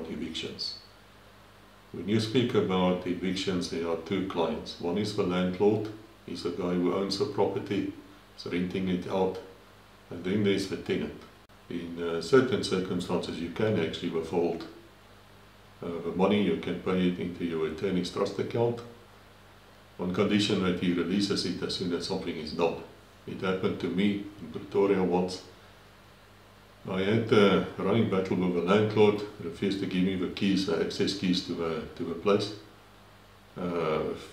about evictions. When you speak about evictions, there are two clients. One is the landlord, he's a guy who owns a property, he's renting it out, and then there's the tenant. In certain circumstances you can actually withhold the money, you can pay it into your attorney's trust account on condition that he releases it as soon as something is done. It happened to me in Pretoria once. I had a running battle with the landlord, refused to give me the keys, the access keys to the place,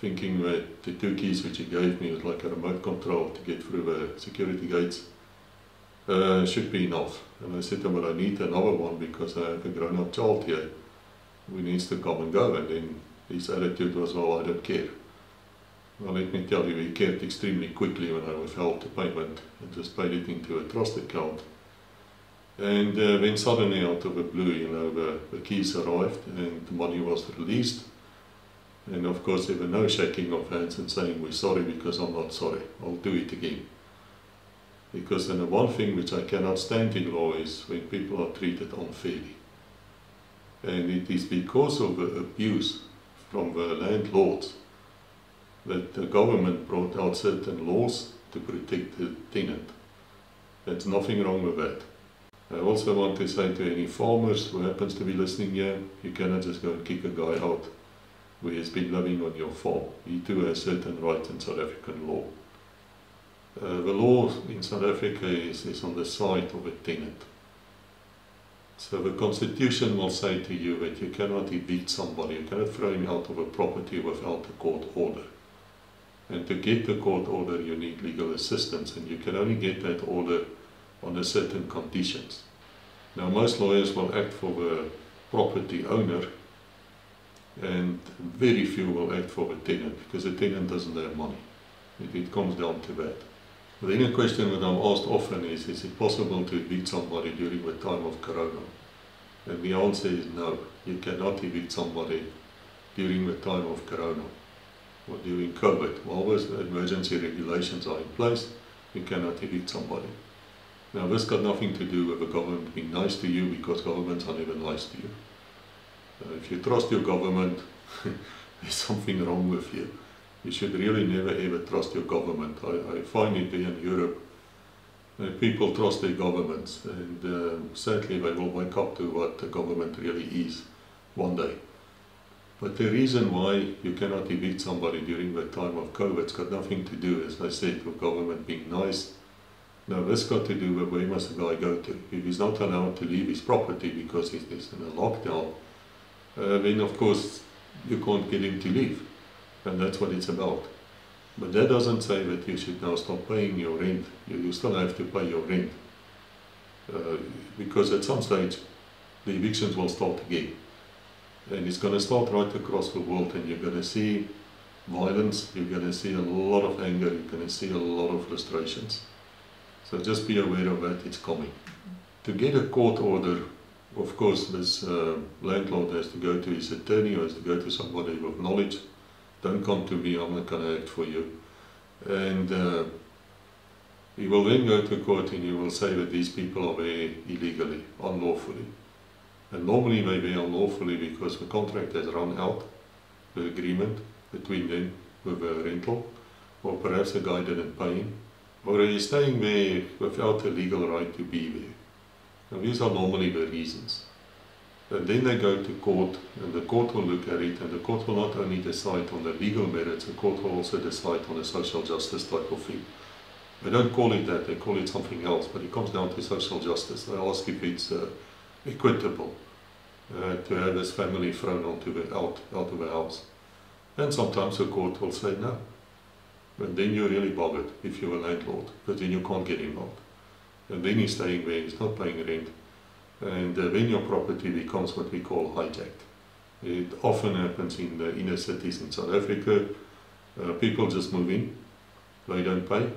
thinking that the two keys which he gave me was like a remote control to get through the security gates, should be enough. And I said to him, I need another one because I have a grown-up child here who needs to come and go. And then his attitude was, well, I don't care. Well, let me tell you, he cared extremely quickly when I withheld the payment and just paid it into a trust account. And then suddenly, out of the blue, you know, the keys arrived and the money was released. And of course there were no shaking of hands and saying we're sorry, because I'm not sorry, I'll do it again. Because then the one thing which I cannot stand in law is when people are treated unfairly. And it is because of the abuse from the landlords that the government brought out certain laws to protect the tenant. There's nothing wrong with that. I also want to say to any farmers who happens to be listening here, you cannot just go and kick a guy out who has been living on your farm. He too has certain rights in South African law. The law in South Africa is on the side of a tenant. So the constitution will say to you that you cannot evict somebody, you cannot throw him out of a property without a court order. And to get the court order you need legal assistance, and you can only get that order under certain conditions. Now most lawyers will act for the property owner and very few will act for the tenant, because the tenant doesn't have money. It comes down to that. Then a question that I'm asked often is it possible to evict somebody during the time of Corona? And the answer is no, you cannot evict somebody during the time of Corona or during COVID. While those emergency regulations are in place, you cannot evict somebody. Now this got nothing to do with the government being nice to you, because governments are never nice to you. If you trust your government, there's something wrong with you. You should really never ever trust your government. I find it there in Europe, people trust their governments, and sadly they will wake up to what the government really is one day. But the reason why you cannot evict somebody during the time of COVID has got nothing to do, as I said, with government being nice. Now this got to do with where must the guy go to. If he's not allowed to leave his property because he's in a lockdown, then of course you can't get him to leave. And that's what it's about. But that doesn't say that you should now stop paying your rent. You still have to pay your rent. Because at some stage the evictions will start again. And it's going to start right across the world, and you're going to see violence, you're going to see a lot of anger, you're going to see a lot of frustrations. So just be aware of that, it's coming. To get a court order, of course, this landlord has to go to his attorney, or has to go to somebody with knowledge. Don't come to me, I'm not going to act for you. And he will then go to court and he will say that these people are there illegally, unlawfully. And normally they are unlawfully because the contract has run out, the agreement between them with a rental, or perhaps the guy didn't pay him, or he is staying there without a legal right to be there. And these are normally the reasons. And then they go to court, and the court will look at it, and the court will not only decide on the legal merits, the court will also decide on a social justice type of thing. They don't call it that, they call it something else, but it comes down to social justice. They ask if it's equitable to have this family thrown out of the house. And sometimes the court will say no. And then you're really bothered if you're a landlord, but then you can't get him out. And then he's staying there, he's not paying rent. And then your property becomes what we call hijacked. It often happens in the inner cities in South Africa. People just move in, they don't pay.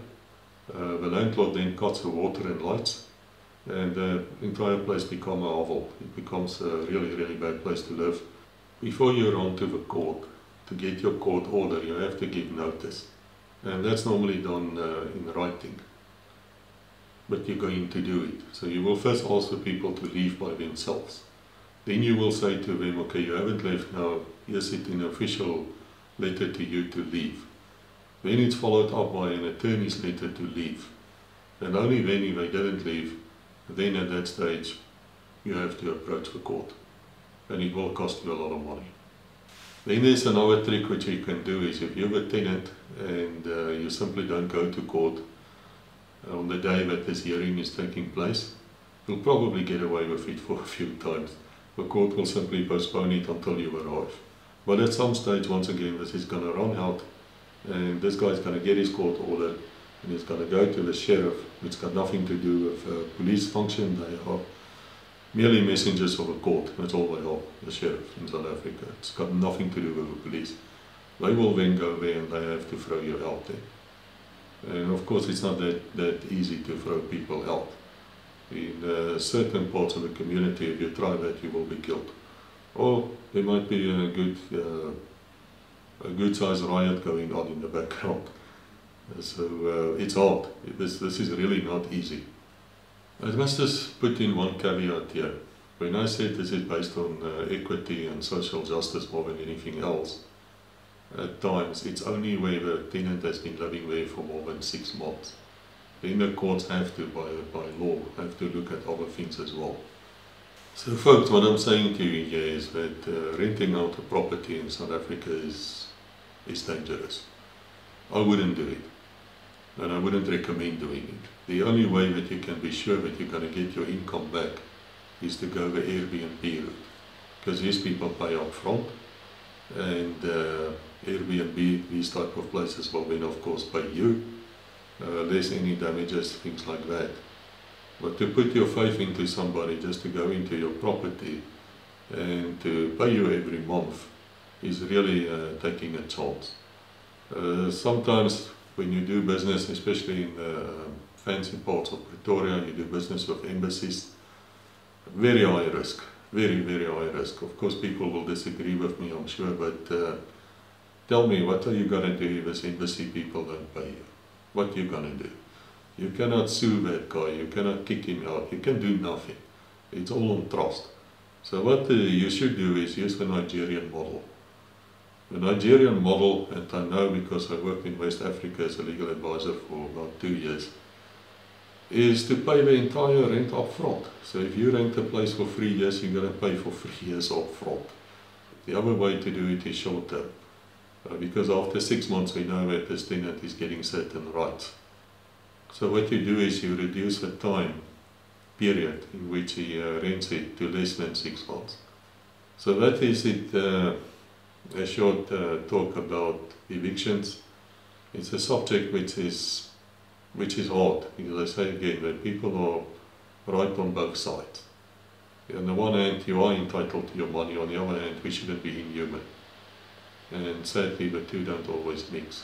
The landlord then cuts the water and lights, and the entire place becomes a hovel. It becomes a really, really bad place to live. Before you run to the court to get your court order, you have to give notice. And that's normally done in writing. But you're going to do it. So you will first ask the people to leave by themselves. Then you will say to them, okay, you haven't left now, here's it, an official letter to you to leave. Then it's followed up by an attorney's letter to leave. And only then, if they didn't leave, then at that stage you have to approach the court. And it will cost you a lot of money. Then there's another trick which you can do is if you have a tenant and you simply don't go to court on the day that this hearing is taking place, you'll probably get away with it for a few times. The court will simply postpone it until you arrive. But at some stage, once again, this is going to run out and this guy is going to get his court order and he's going to go to the sheriff. It's got nothing to do with police function. They are merely messengers of the court. That's all they are, the sheriff in South Africa. It's got nothing to do with the police. They will then go there and they have to throw you out there. And of course it's not that easy to throw people out. In certain parts of the community, if you try that, you will be killed. Or there might be a good sized riot going on in the background. So it's hard. This is really not easy. I must just put in one caveat here. When I said this is based on equity and social justice more than anything else, at times it's only where the tenant has been living there for more than 6 months. Then the courts have to, by law, have to look at other things as well. So folks, what I'm saying to you here is that renting out a property in South Africa is dangerous. I wouldn't do it, and I wouldn't recommend doing it. The only way that you can be sure that you're going to get your income back is to go the Airbnb route, because these people pay up front, and Airbnb, these type of places will then of course pay you, less any damages, things like that. But to put your faith into somebody just to go into your property and to pay you every month is really taking a chance. Sometimes when you do business, especially in the fancy parts of Pretoria, you do business with embassies, very high risk, very, very high risk. Of course people will disagree with me, I'm sure, but tell me, what are you going to do if this embassy people don't pay you? What are you going to do? You cannot sue that guy, you cannot kick him out, you can do nothing. It's all on trust. So what you should do is use the Nigerian model. The Nigerian model, and I know because I worked in West Africa as a legal advisor for about 2 years, is to pay the entire rent up front. So if you rent a place for 3 years, you're going to pay for 3 years up front. The other way to do it is short term. Because after 6 months we know that this tenant is getting certain rights. So what you do is you reduce the time period in which he rents it to less than 6 months. So that is it, a short talk about evictions. It's a subject which is hard, because I say again that people are right on both sides. On the one hand you are entitled to your money, on the other hand we shouldn't be inhuman. And sadly the two don't always mix.